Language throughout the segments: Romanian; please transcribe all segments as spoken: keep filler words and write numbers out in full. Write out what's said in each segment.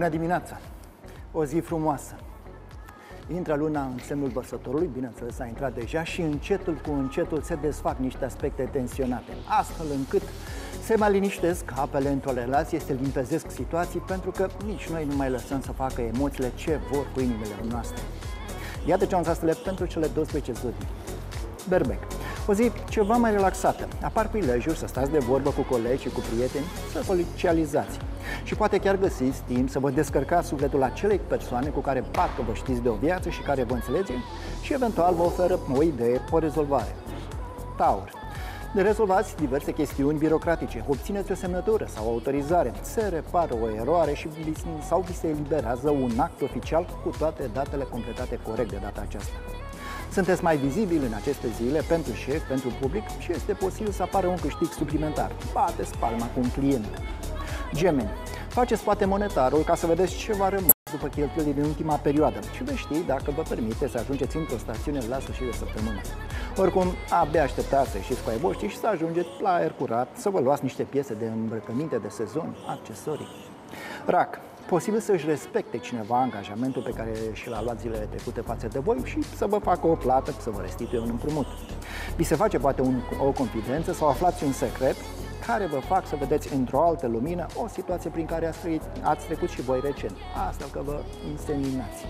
Bună dimineața! O zi frumoasă! Intră luna în semnul Băsătorului, bineînțeles a intrat deja și încetul cu încetul se desfac niște aspecte tensionate, astfel încât se mai liniștesc apele într-o relație, se limpezesc situații, pentru că nici noi nu mai lăsăm să facă emoțiile ce vor cu inimile noastre. Iată ce am zis pentru cele douăsprezece zodii. Berbec. O zi ceva mai relaxată. Apar prilejuri să stați de vorbă cu colegi și cu prieteni, să socializați. Și poate chiar găsiți timp să vă descărcați sufletul acelei persoane cu care parcă vă știți de o viață și care vă înțelege și eventual vă oferă o idee, o rezolvare. Taur. Rezolvați diverse chestiuni birocratice, obțineți o semnătură sau o autorizare, se repară o eroare și sau vi se eliberează un act oficial cu toate datele completate corect de data aceasta. Sunteți mai vizibili în aceste zile pentru șef, pentru public și este posibil să apară un câștig suplimentar. Bateți palma cu un client. Gemeni. Faceți poate monetarul ca să vedeți ce va rămâne după cheltuielile din ultima perioadă și veți ști dacă vă permite să ajungeți într-o stațiune la sfârșit de săptămână. Oricum, abia așteptați să ieșiți cu ai voștri și să ajungeți la aer curat, să vă luați niște piese de îmbrăcăminte de sezon, accesorii. Rac. Posibil să-și respecte cineva angajamentul pe care și l-a luat zilele trecute față de voi și să vă facă o plată, să vă restituie un împrumut. Vi se face poate un, o confidență sau aflați un secret care vă fac să vedeți într-o altă lumină o situație prin care ați trecut, ați trecut și voi recent, asta că vă inseminați.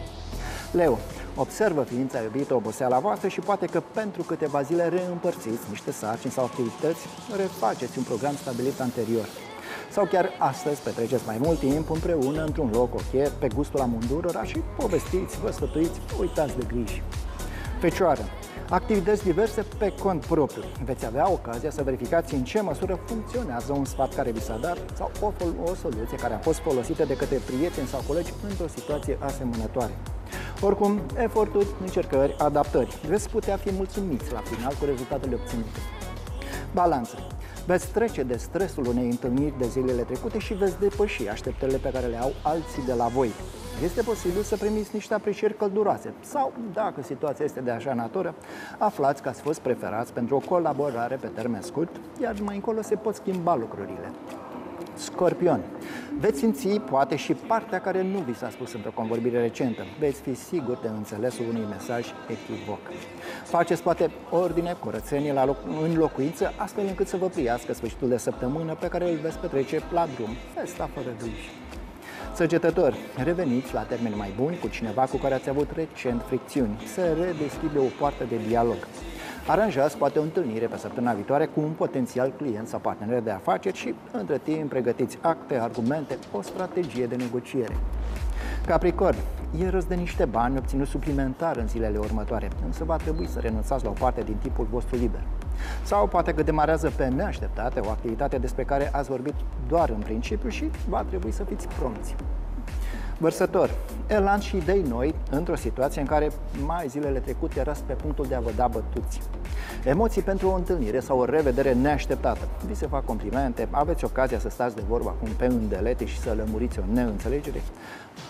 Leu, observă ființa iubită oboseala voastră și poate că pentru câteva zile reîmpărțiți niște sarcini sau activități, refaceți un program stabilit anterior. Sau chiar astăzi petreceți mai mult timp împreună într-un loc ok, pe gustul amândurora și povestiți, vă sfătuiți, uitați de griji. Fecioară. Activități diverse pe cont propriu. Veți avea ocazia să verificați în ce măsură funcționează un sfat care vi s-a dat sau o, o soluție care a fost folosită de către prieteni sau colegi într-o situație asemănătoare. Oricum, eforturi, încercări, adaptări. Veți putea fi mulțumiți la final cu rezultatele obținute. Balanță. Veți trece de stresul unei întâlniri de zilele trecute și veți depăși așteptările pe care le au alții de la voi. Este posibil să primiți niște aprecieri călduroase sau, dacă situația este de așa natură, aflați că ați fost preferați pentru o colaborare pe termen scurt, iar mai încolo se pot schimba lucrurile. Scorpion. Veți simți poate și partea care nu vi s-a spus într-o convorbire recentă. Veți fi sigur de înțelesul unui mesaj echivoc. Faceți poate ordine, curățenie la loc, în locuință, astfel încât să vă pliască sfârșitul de săptămână pe care îl veți petrece la drum. Festa fără griji. Săgetător. Reveniți la termeni mai buni cu cineva cu care ați avut recent fricțiuni. Se redeschide o poartă de dialog. Aranjați poate o întâlnire pe săptămâna viitoare cu un potențial client sau partener de afaceri și, între timp, pregătiți acte, argumente, o strategie de negociere. Capricorn, e rost de niște bani obținuți suplimentar în zilele următoare, însă va trebui să renunțați la o parte din timpul vostru liber. Sau poate că demarează pe neașteptate o activitate despre care ați vorbit doar în principiu și va trebui să fiți prompți. Vărsător, elan și idei noi într-o situație în care mai zilele trecute erați pe punctul de a vă da bătuți. Emoții pentru o întâlnire sau o revedere neașteptată. Vi se fac complimente, aveți ocazia să stați de vorbă acum pe îndelete și să lămuriți o neînțelegere.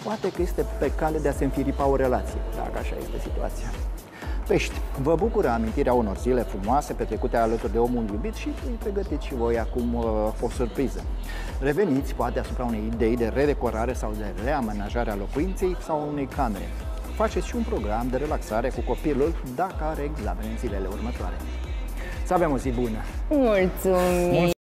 Poate că este pe cale de a se înfiripa o relație, dacă așa este situația. Pești, vă bucură amintirea unor zile frumoase petrecute alături de omul iubit și îi pregătiți și voi acum uh, o surpriză. Reveniți poate asupra unei idei de redecorare sau de reamenajare a locuinței sau unei camere. Faceți și un program de relaxare cu copilul dacă are examene în zilele următoare. Să avem o zi bună! Mulțumim!